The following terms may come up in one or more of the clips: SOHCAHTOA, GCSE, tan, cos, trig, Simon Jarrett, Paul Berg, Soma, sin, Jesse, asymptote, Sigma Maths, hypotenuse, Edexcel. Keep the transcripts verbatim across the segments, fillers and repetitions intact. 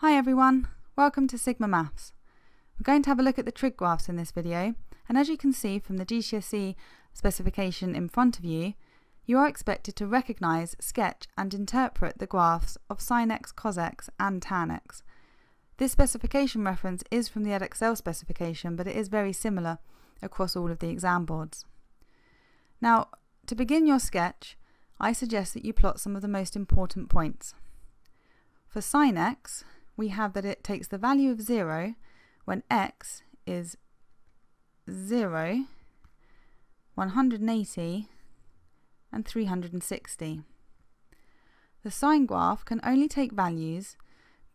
Hi everyone, welcome to Sigma Maths. We're going to have a look at the trig graphs in this video, and as you can see from the G C S E specification in front of you, you are expected to recognise, sketch and interpret the graphs of sin x, cos x and tan x. This specification reference is from the Edexcel specification, but it is very similar across all of the exam boards. Now, to begin your sketch, I suggest that you plot some of the most important points. For sin x, we have that it takes the value of zero when x is zero, one hundred eighty and three hundred sixty. The sine graph can only take values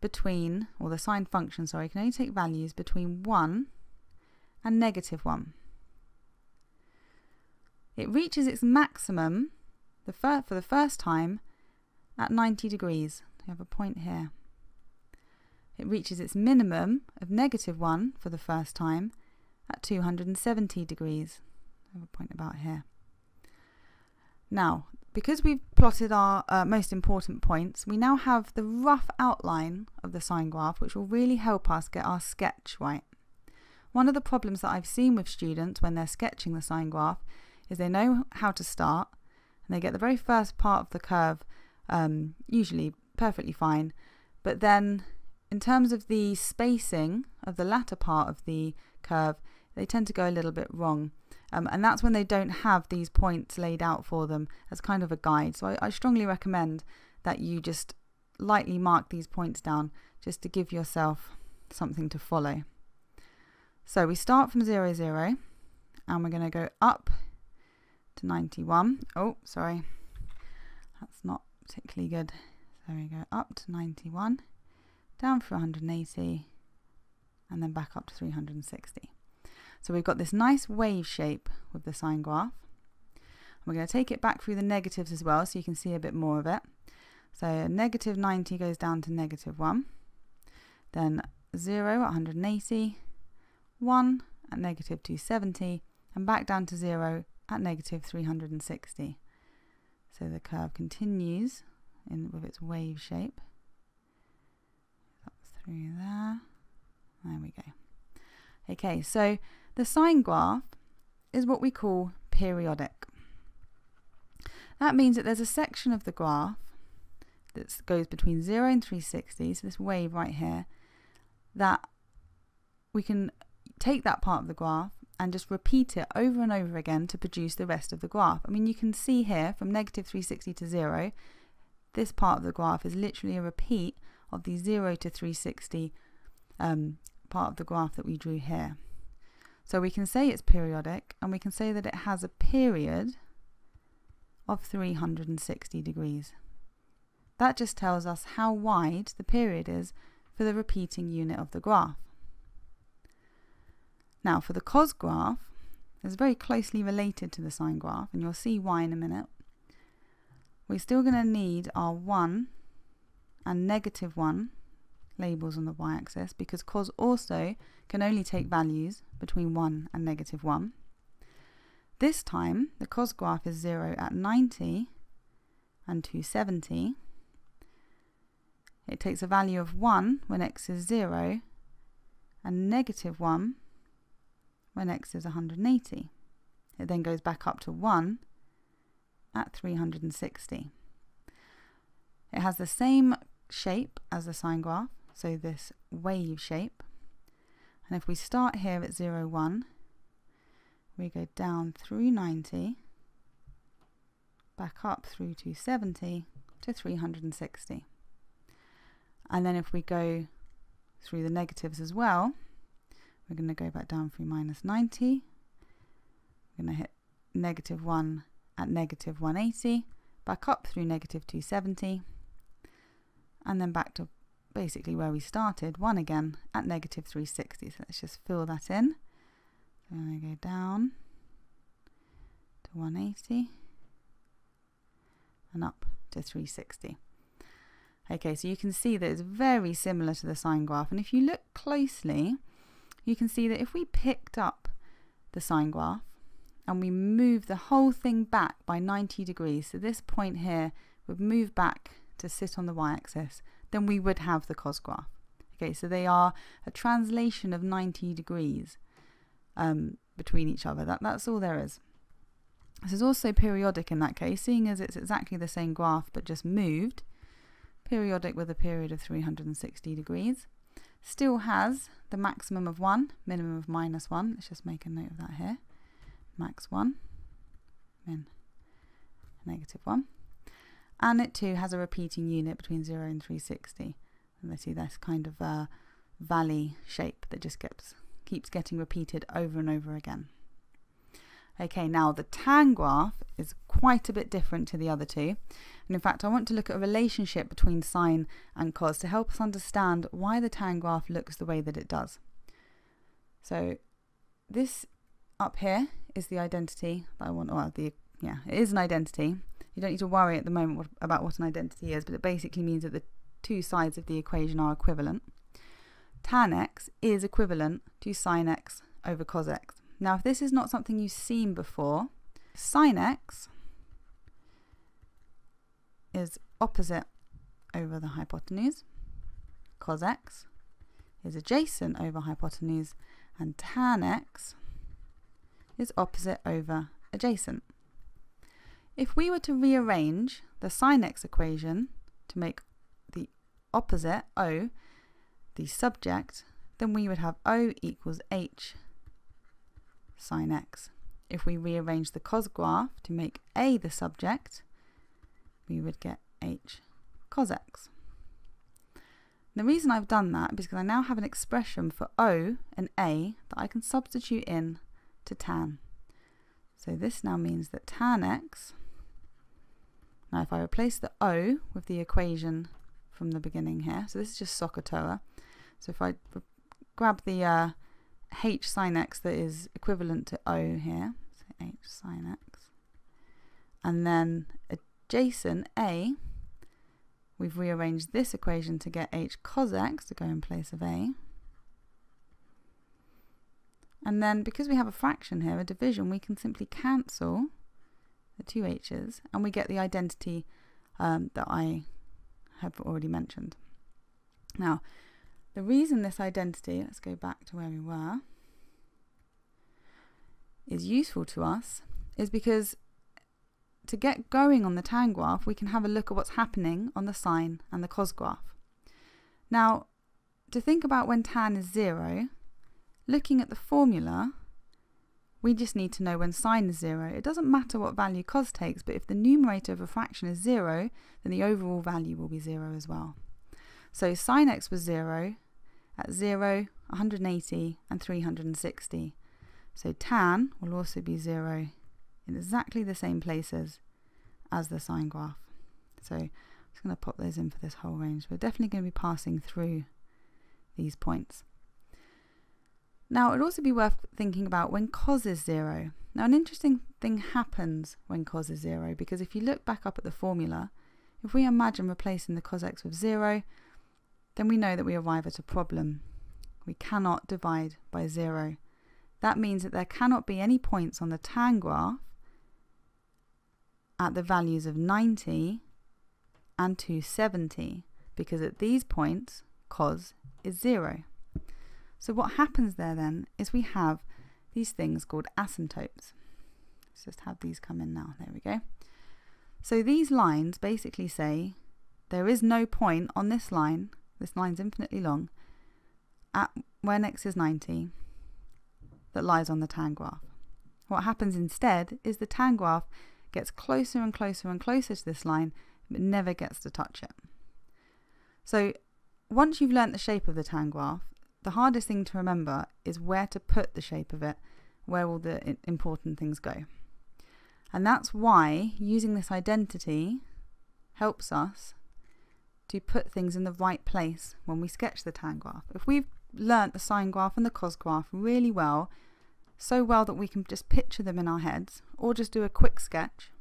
between, or the sine function, sorry, can only take values between one and negative one. It reaches its maximum the fir- for the first time at ninety degrees. We have a point here. It reaches its minimum of negative one for the first time at two hundred seventy degrees. I have a point about here. Now, because we've plotted our uh, most important points, we now have the rough outline of the sine graph, which will really help us get our sketch right. One of the problems that I've seen with students when they're sketching the sine graph is they know how to start and they get the very first part of the curve, um, usually perfectly fine, but then in terms of the spacing of the latter part of the curve, they tend to go a little bit wrong. Um, and that's when they don't have these points laid out for them as kind of a guide. So I, I strongly recommend that you just lightly mark these points down just to give yourself something to follow. So we start from zero, zero, and we're going to go up to ninety-one. Oh, sorry, that's not particularly good. So we go up to ninety-one. Down for one hundred eighty and then back up to three hundred sixty. So we've got this nice wave shape with the sine graph. We're going to take it back through the negatives as well so you can see a bit more of it. So negative ninety goes down to negative one, then zero at one hundred eighty, one at negative two hundred seventy and back down to zero at negative three hundred sixty. So the curve continues in with its wave shape. Through there, there we go. Okay, so the sine graph is what we call periodic. That means that there's a section of the graph that goes between zero and three hundred sixty, so this wave right here, that we can take that part of the graph and just repeat it over and over again to produce the rest of the graph. I mean, you can see here from negative three hundred sixty to zero, this part of the graph is literally a repeat of the zero to three hundred sixty um, part of the graph that we drew here. So we can say it's periodic, and we can say that it has a period of three hundred sixty degrees. That just tells us how wide the period is for the repeating unit of the graph. Now for the cos graph, it's very closely related to the sine graph, and you'll see why in a minute. We're still going to need our one and negative one labels on the y-axis, because cos also can only take values between one and negative one. This time the cos graph is zero at ninety and two hundred seventy. It takes a value of one when x is zero and negative one when x is one hundred eighty. It then goes back up to one at three hundred sixty. It has the same shape as the sine graph, so this wave shape, and if we start here at zero, one, we go down through ninety, back up through two hundred seventy to three hundred sixty, and then if we go through the negatives as well, we're going to go back down through minus ninety, we're going to hit negative one at negative one hundred eighty, back up through negative two hundred seventy, and then back to basically where we started, one again at negative three hundred sixty. So let's just fill that in. So I'm going to go down to one hundred eighty and up to three hundred sixty. Okay, so you can see that it's very similar to the sine graph, and if you look closely, you can see that if we picked up the sine graph and we move the whole thing back by ninety degrees, so this point here would move back to sit on the y-axis, then we would have the cos graph. Okay, so they are a translation of ninety degrees um, between each other. That, that's all there is. This is also periodic in that case, seeing as it's exactly the same graph but just moved. Periodic with a period of three hundred sixty degrees. Still has the maximum of one, minimum of minus one. Let's just make a note of that here. Max one, min negative one. And it too has a repeating unit between zero and three sixty. And they see this kind of uh, valley shape that just gets, keeps getting repeated over and over again. Okay, now the tan graph is quite a bit different to the other two. And in fact, I want to look at a relationship between sine and cos to help us understand why the tan graph looks the way that it does. So this up here is the identity that I want, or the, yeah, it is an identity. You don't need to worry at the moment what, about what an identity is, but it basically means that the two sides of the equation are equivalent. Tan x is equivalent to sine x over cos x. Now, if this is not something you've seen before, sine x is opposite over the hypotenuse, cos x is adjacent over hypotenuse, and tan x is opposite over adjacent. If we were to rearrange the sine x equation to make the opposite, O, the subject, then we would have O equals H sine x. If we rearrange the cos graph to make A the subject, we would get H cos x. And the reason I've done that is because I now have an expression for O and A that I can substitute in to tan. So this now means that tan x, now if I replace the O with the equation from the beginning here, so this is just SOHCAHTOA, so if I grab the uh, H sine x that is equivalent to O here, so H sine x, and then adjacent A, we've rearranged this equation to get H cos x to go in place of A. And then because we have a fraction here, a division, we can simply cancel the two h's and we get the identity um, that I have already mentioned. Now, the reason this identity, let's go back to where we were, is useful to us is because to get going on the tan graph, we can have a look at what's happening on the sine and the cos graph. Now, to think about when tan is zero, looking at the formula, we just need to know when sine is zero. It doesn't matter what value cos takes, but if the numerator of a fraction is zero, then the overall value will be zero as well. So sine x was zero at zero, one hundred eighty, and three hundred sixty. So tan will also be zero in exactly the same places as the sine graph. So I'm just going to pop those in for this whole range. We're definitely going to be passing through these points. Now, it'd also be worth thinking about when cos is zero. Now, an interesting thing happens when cos is zero, because if you look back up at the formula, if we imagine replacing the cos x with zero, then we know that we arrive at a problem. We cannot divide by zero. That means that there cannot be any points on the tan graph at the values of ninety and two hundred seventy, because at these points, cos is zero. So what happens there then is we have these things called asymptotes. Let's just have these come in now. There we go. So these lines basically say there is no point on this line, this line's infinitely long, at when x is ninety, that lies on the tan graph. What happens instead is the tan graph gets closer and closer and closer to this line, but never gets to touch it. So once you've learnt the shape of the tan graph, the hardest thing to remember is where to put the shape of it, where all the important things go. And that's why using this identity helps us to put things in the right place when we sketch the tan graph. If we've learnt the sine graph and the cos graph really well, so well that we can just picture them in our heads, or just do a quick sketch,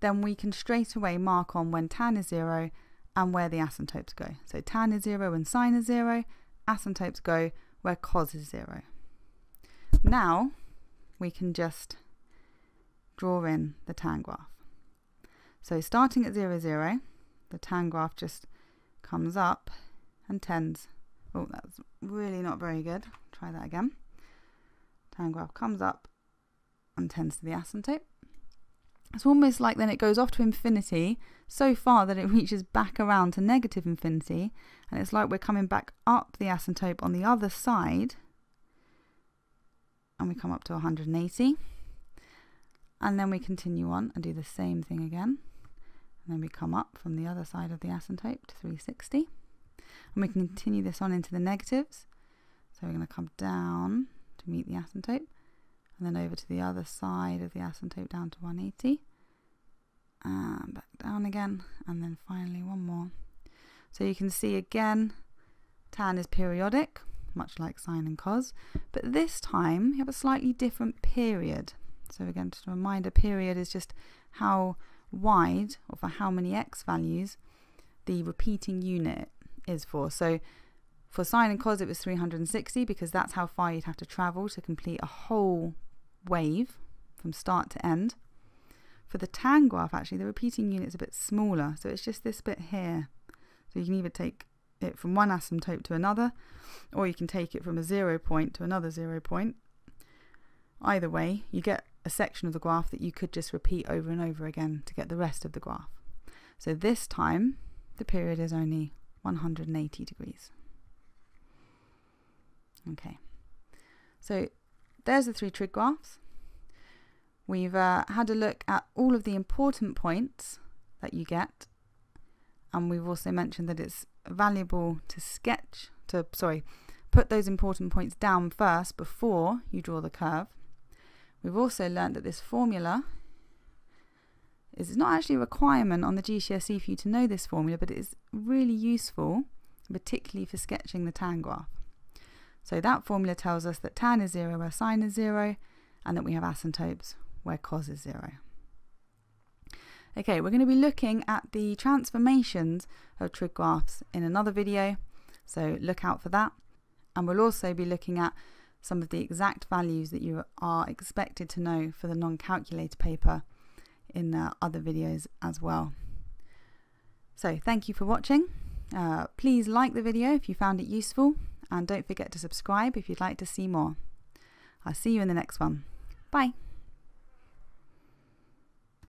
then we can straight away mark on when tan is zero and where the asymptotes go. So tan is zero and sine is zero, asymptotes go where cos is zero. Now we can just draw in the tan graph. So starting at zero, zero, the tan graph just comes up and tends Oh, that's really not very good. Try that again. Tangraph comes up and tends to the asymptote. It's almost like then it goes off to infinity so far that it reaches back around to negative infinity, and it's like we're coming back up the asymptote on the other side, and we come up to one hundred eighty, and then we continue on and do the same thing again, and then we come up from the other side of the asymptote to three sixty, and we can continue this on into the negatives. So we're going to come down to meet the asymptote, and then over to the other side of the asymptote down to one eighty, and back down again, and then finally one more. So you can see again tan is periodic, much like sine and cos, but this time you have a slightly different period. So again, just a reminder, period is just how wide or for how many x values the repeating unit is for. So for sine and cos it was three hundred sixty, because that's how far you'd have to travel to complete a whole wave from start to end. For the tan graph, actually the repeating unit is a bit smaller, so it's just this bit here. So you can either take it from one asymptote to another, or you can take it from a zero point to another zero point. Either way, you get a section of the graph that you could just repeat over and over again to get the rest of the graph. So this time the period is only one hundred eighty degrees. Okay, so there's the three trig graphs. We've uh, had a look at all of the important points that you get, and we've also mentioned that it's valuable to sketch, to, sorry, put those important points down first before you draw the curve. We've also learned that this formula is not actually a requirement on the G C S E for you to know this formula, but it is really useful, particularly for sketching the tan graph. So that formula tells us that tan is zero where sine is zero, and that we have asymptotes where cos is zero. Okay, we're going to be looking at the transformations of trig graphs in another video, so look out for that. And we'll also be looking at some of the exact values that you are expected to know for the non-calculator paper in uh, other videos as well. So thank you for watching. Uh, please like the video if you found it useful, and don't forget to subscribe if you'd like to see more. I'll see you in the next one. Bye.